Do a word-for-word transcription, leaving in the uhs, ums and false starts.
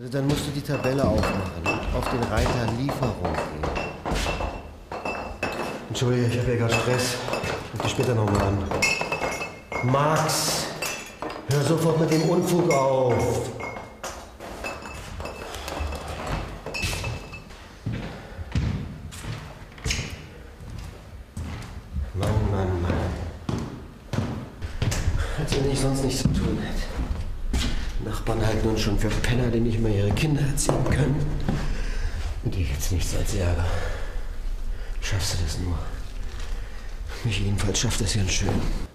Also dann musst du die Tabelle aufmachen. Auf den Reiter Lieferung gehen. Entschuldige, ich habe ja gar Stress. Ruf dich später nochmal an. Max, hör sofort mit dem Unfug auf. Mann, Mann, Mann. Als wenn ich sonst nichts zu tun hätte. Nachbarn halten uns schon für Penner, die nicht mal ihre Kinder erziehen können. Und dir gibt's nichts als Ärger. Schaffst du das nur? Mich jedenfalls schafft das ganz schön.